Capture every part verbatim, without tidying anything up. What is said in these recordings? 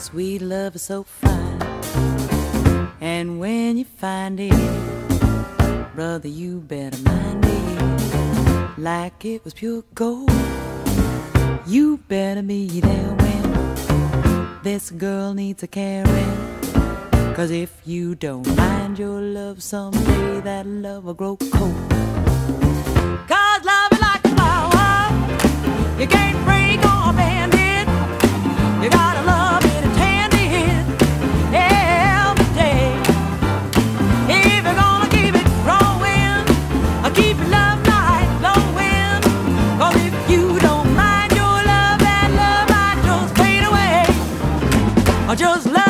Sweet love is so fine, and when you find it, brother, you better mind it like it was pure gold. You better be there when this girl needs a caring, 'cause if you don't mind your love, someday that love will grow cold. 'Cause love is like a flower, you can't break or bend it. You gotta love it and tend it every day. If you're gonna keep it growing, I'll keep your love light glowing. 'Cause if you don't mind your love, that love might just fade away. I'll just love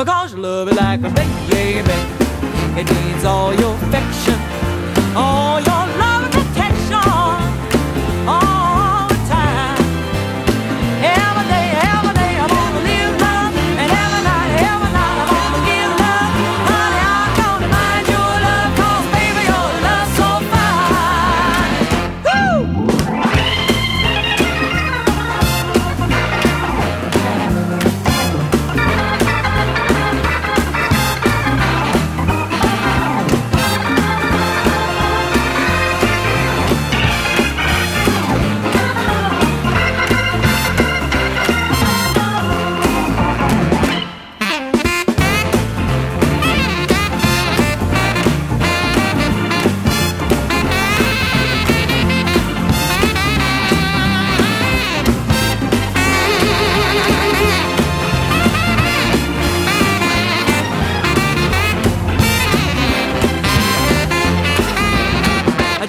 because you love it like a baby. It needs all your affection, all your love and protection, all the time. Every day, every day, I'm gonna live love, and every night, every night, I'm gonna give love. Honey, I'm gonna mind your love, 'cause baby, your love's so fine.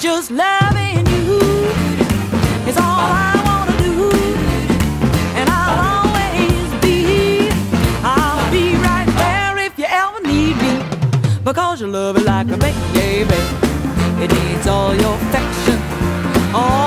Just loving you is all I wanna do, and I'll always be, I'll be right there if you ever need me, because you love it like a baby. It needs all your affection, all